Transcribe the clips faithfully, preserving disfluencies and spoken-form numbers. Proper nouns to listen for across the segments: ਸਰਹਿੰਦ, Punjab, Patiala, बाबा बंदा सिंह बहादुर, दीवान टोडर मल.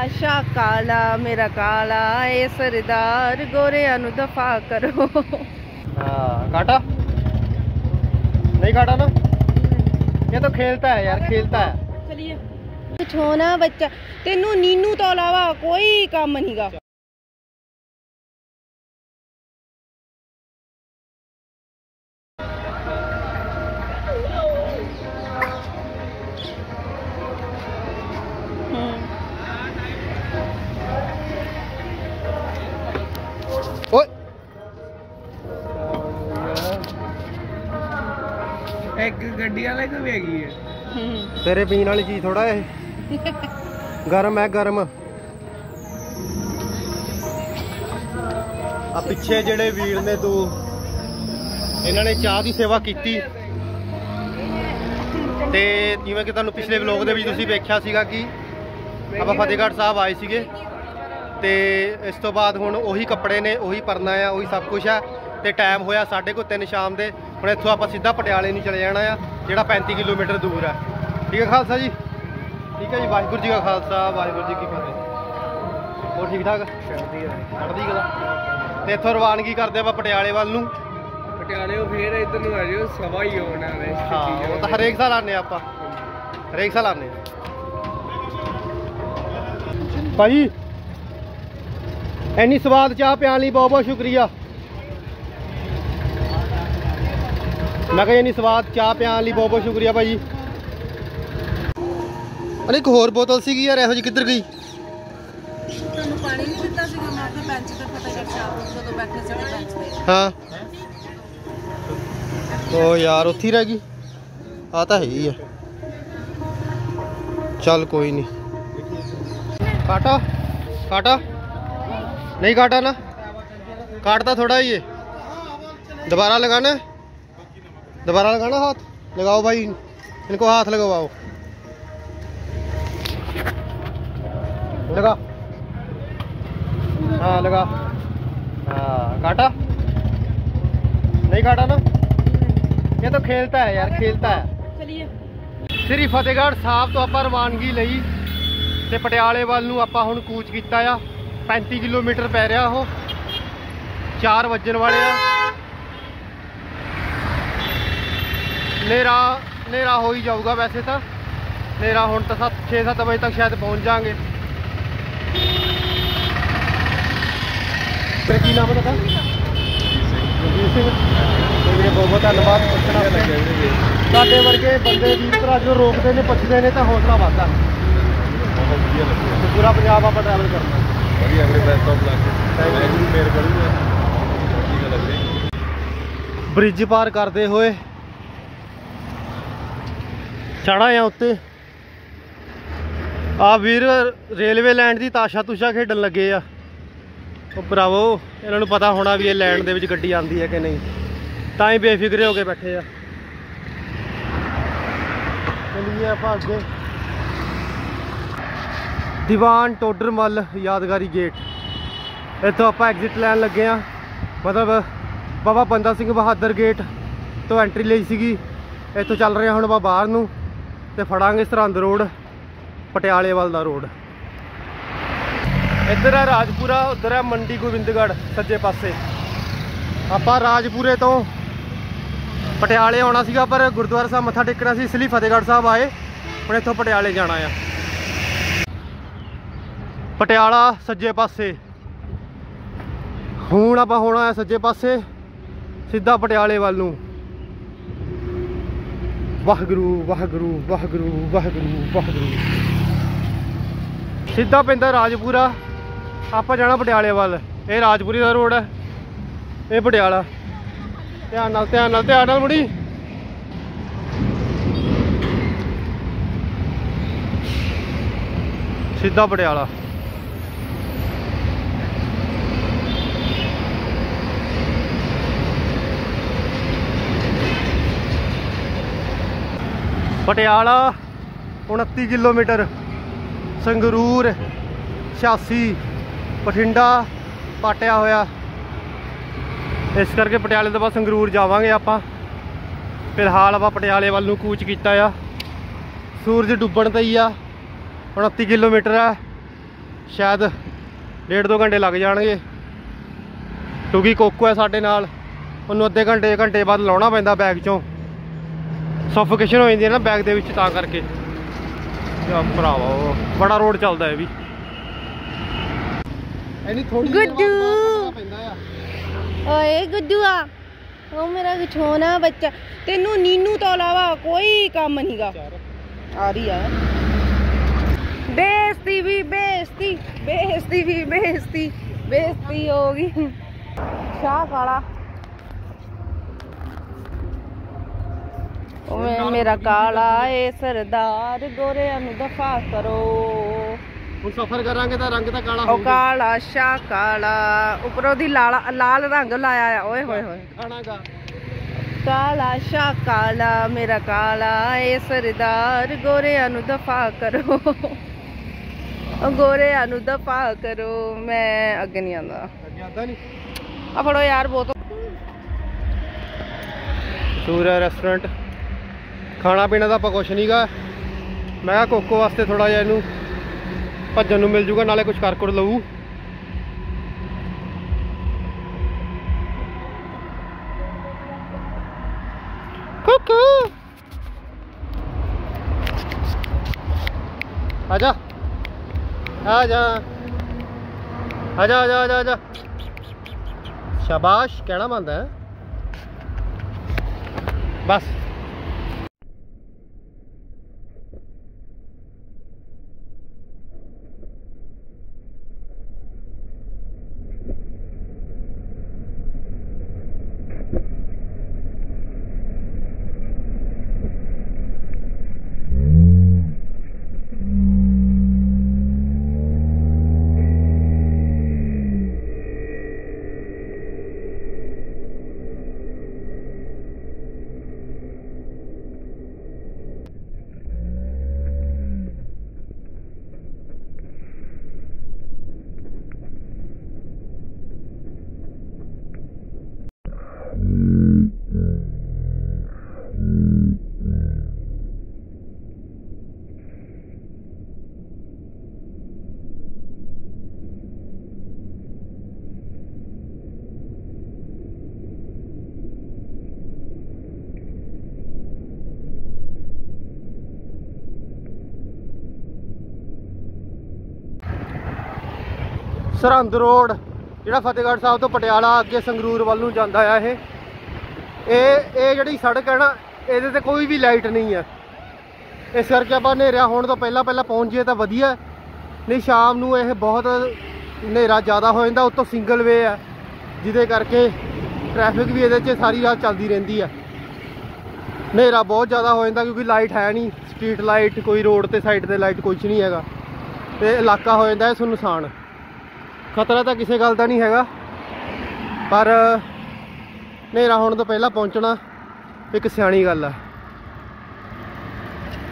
आशा काला मेरा काला ए सरदार गोरे अनु दफा करो। हाँ काटा नहीं काटा ना, ये तो खेलता है यार, खेलता है। चलिए कुछ होना बच्चा, तेनू नीनू तो अलावा कोई काम नहीं गा। एक गड्डी वाले को भी हैगी है। तेरे पीने वाली चीज थोड़ा है, गर्म है गर्म। आ पिछे जेडे वीर ने तू इन्होंने चाह की सेवा की ते जिवें कि तुहानू पिछले व्लॉग दे विच तुसीं वेखिया सीगा कि आपां फतेहगढ़ साहब आए सीगे ते इस तो बाद हुण ओही कपड़े ने, ओही परना है, ओही सब कुछ है। तो टाइम होया साढ़े को तीन शाम के। हम इतों आप सीधा पटियाले नहीं चले जाना है जोड़ा पैंती किलोमीटर दूर है। ठीक है खालसा जी, ठीक है जी, वाहगुरू जी का खालसा, वाहगुरू जी की फतेह। और ठीक ठाक चढ़ती कला। तो इतों रवानगी करते आप पटियाले वाल नूं। पटियाले फिर इधर आ जाओ, सवा ही होना। हाँ वो तो हरेक साल आने, आप हरेक साल आने भाई। इन्नी स्वाद चाह पियाली बहुत बहुत शुक्रिया। मैं कह इन्नी स्वाद चाह पियान लिए बहुत बहुत शुक्रिया भाई। अरे एक होर बोतल सी यार, यहो जी किधर गई? हाँ ओ यार उ रह गई। आता है ही है, चल कोई नहीं। काटा काटा नहीं काटा ना, काटता थोड़ा ही है। दोबारा लगाना, दोबारा लगाना। हाथ लगाओ भाई, इनको हाथ लगवाओ। लगा, हाँ लगा। हाँ काटा नहीं काटा ना, ये तो खेलता है यार, खेलता है। चलिए श्री फतेहगढ़ साहब तो आप रवानगी लई ते पटियाले वाल नूं आपां हुण कूच कीता आ। पैंती किलोमीटर पै रहा हो, चार वजन वाले आ, नेरा नेरा हो ही जाऊगा। वैसे तो नेरा हुण तो सत छे सत्त बजे तक शायद पहुँच जाएंगे। तेरा की नाम है? बहुत बहुत धन्यवाद। साडे वर्गे बंदे वीर भरा जो रोकते हैं, पुछते हैं तो हौसला वाधदा। पूरा पंजाब आप ट्रैवल करना। ब्रिज पार करते हुए चढ़ा है उत्ते। आ वीर रेलवे लैंड की ताशा तुशा खेडन लगे आ। तो भरावो इन्हों पता होना भी ये लैंड दे विच गड्डी आंदी है कि नहीं, तां ही बेफिक्रे होके बैठे आ। चलिए आप अगे दीवान टोडर मल यादगारी गेट, इतों आप एग्जिट लैन लगे हाँ। मतलब बाबा बंदा सिंह बहादुर गेट तो एंट्री ली सी। इतों चल रहे हम आप बाहर नूं ते फड़ांगे सरहंद रोड, पटियाले वाल दा रोड। इधर है राजपुरा, उधर है मंडी गोबिंदगढ़ सज्जे पासे। आपां राजपुरे तो पटियाले आना सीगा, पर गुरुद्वारा साहब मत्था टेकना सी, इसलिए फतेहगढ़ साहब आए। हुण इत्थों पटियाले जाना आ। पटियाला सज्जे पासे, हुण आपां होना है सज्जे पासे, सीधा पटियाले वाल नूं। वाहगुरू वाहगुरू वाहगुरू वाहगुरू वाहगुरू। सीधा पैंदा राजपुरा, आपां जाना पटियाले वाल। ये राजपुरी का रोड है, ये पटियाला। ध्यान नाल ध्यान नाल ध्यान नाल मुड़ी। सीधा पटियाला। पटियाला उनती किलोमीटर, संगरूर छियासी, बठिंडा पाटिया होया। इस करके पटियाले तो बाद संगरूर जावांगे आपां। फिलहाल आपां पटियाले वाल नूं कूच कीता आ। सूरज डुब्बण ते ही आ। उनती किलोमीटर है, शायद डेढ़ दो घंटे लग जाएंगे क्योंकि कोको है साढ़े नाल, उन्होंने अद्धे घंटे घंटे बाद लाना पैंदा बैग चों, सफोकेशन हो जाती है ना बैग के विच, तां करके भरावा बड़ा रोड चलता है भी। ओ मेरा छोना बच्चा, तेनू नीनू तो अलावा कोई काम नहीं गा। आ रही है बेइज्जती भी बेइज्जती बेइज्जती भी बेइज्जती बेइज्जती होगी। शाह काला ओ मेरा काला ए सरदार गोरे अनु दफा करो। हम सफर करांगे तो रंग तो काला होगा, काला शाह काला उपरों दी लाल लाल रंग लाया है। ओए होए होए खाना का काला शाह काला मेरा काला ए सरदार गोरे अनु दफा करो गोरे अनु दफा करो। मैं अगे नहीं आंदा, अगे आंदा नहीं। आ फड़ो यार बहुत सूर्या रेस्टोरेंट। खाना पीना तो आप कुछ नहीं गा, मैं कोको वास्ते थोड़ा जहा इनू भजन मिल जूगा, नाले कुछ कर कुर लू। आजा आजा आजा आजा आजा आजा शाबाश कहना बनता है बस। सरहंद रोड जिहड़ा फतेहगढ़ साहब तो पटियाला अगे संगरूर वाल नूं जांदा आ, ये जिहड़ी सड़क है ना ये तो कोई भी लाइट नहीं है, इस करके आपां हनेरा होने तो पहला पहला पहुँच जाए तो वधिया, नहीं शाम नूं ये बहुत हनेरा ज़्यादा हो जाता। उत्तों सिंगल वे है जिहदे करके ट्रैफिक भी ये सारी रात चलती रहिंदी है, हनेरा बहुत ज़्यादा हो जाता क्योंकि लाइट है नहीं, स्ट्रीट लाइट कोई रोड के साइड पर लाइट कुछ नहीं हैगा, तो इलाका हो जाता है सुनसान। खतरा तो किसी गल का नहीं हैगा पर हनेरा होने तो पहला पहुँचना एक सियानी गल है,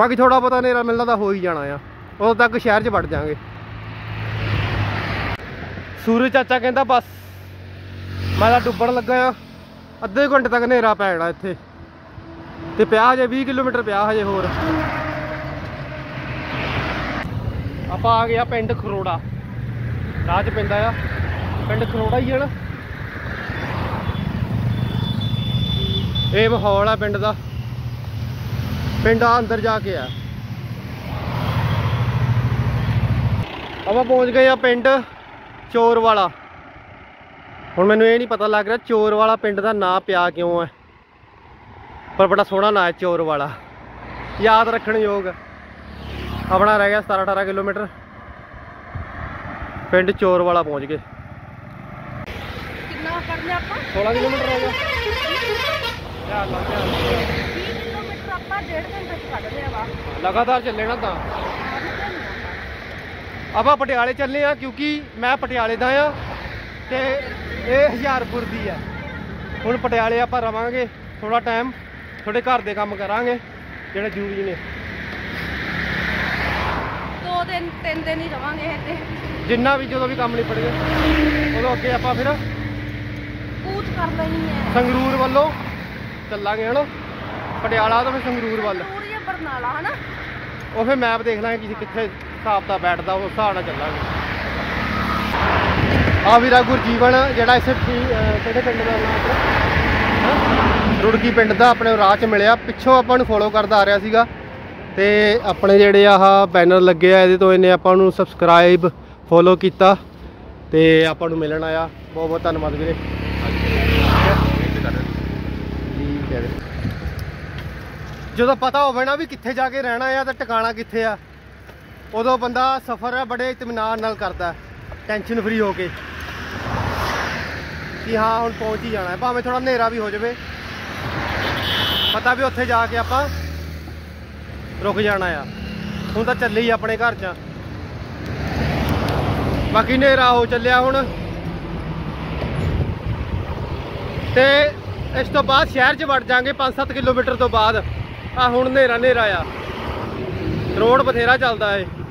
बाकी थोड़ा बहुत हनेरा मिलना तो हो ही जाना है, उदों तक शहर च वड़ जाएंगे। सूरज चाचा कहता बस मैं तो डुब्बन लगा आ, अद्धे घंटे तक हनेरा पै जाना इत्थे ते पिया हजे बीस किलोमीटर पिया हजे होर। आप आ गया पिंड खरोड़ा, राज पैंदा आ पिंड खरोड़ा ही है ना, ये माहौल है पिंड का, पिंड अंदर जाके है। अब पहुंच गए आ पिंड चोर वाला, हुण मैनूं ये नहीं पता लग रहा चोर वाला पिंड का नाम पिया क्यों है, पर बड़ा सोहना नाम है चोर वाला, याद रखने योग। अपना रह गया सतारह अठारह किलोमीटर, पिंड चोर वाला पहुंच गए। सोलह किलोमीटर हो गया लगातार चले ना, तो आप पटियाले चले हाँ क्योंकि मैं पटियाले का हाँ तो ये हज़ारपुर की है। हुण पटियाले आप रवांगे थोड़ा टाइम, थोड़े घर के काम करांगे जेडे जरूरी ने, दो दिन तीन दिन ही रवांगे, जिन्ना भी जो भी काम नहीं पड़ेगा उदों अगे आप फिर कूच कर लेनी है संगरूर वालों चलांगे है ना, पटियाला तो फिर संगरूर वाल बरनाला है ना, वो फिर मैप देख लांगे किसी कित्थे हिसाब दा बैठदा उस हिसाब नाल चलांगे। आविरा गुरजीवन जेड़ा इस केड़े पिंड दा नाम रुड़की पिंड दा अपने राह च मिलिया पिछों आपां नूं फॉलो करदा आ रिहा सीगा ते अपने जेड़े आह बैनर लगे आ इहदे तो इन्हें आपां नूं सबसक्राइब फॉलो किया ते आपां नूं मिलन आया। बहुत बहुत धन्नवाद वीरे। जो पता होवे ना भी कित्थे जाके रहना है ते टिकाणा कित्थे आ उदों बंदा सफ़र बड़े इत्मीनान नाल करदा है टेंशन फ्री होके कि हाँ हम पहुँच ही जाना है भावें थोड़ा हनेरा भी हो जाए पता भी उत्थे जाके आपां रुक जाना है हूँ तो चले ही अपने घर च बाकी हनेरा हो चलिया हुण ते इस तो बाद शहर च वड़ जाएंगे पाँच सत्त किलोमीटर तो बाद आ हुण हनेरा हनेरा आ रोड बथेरा चलता है।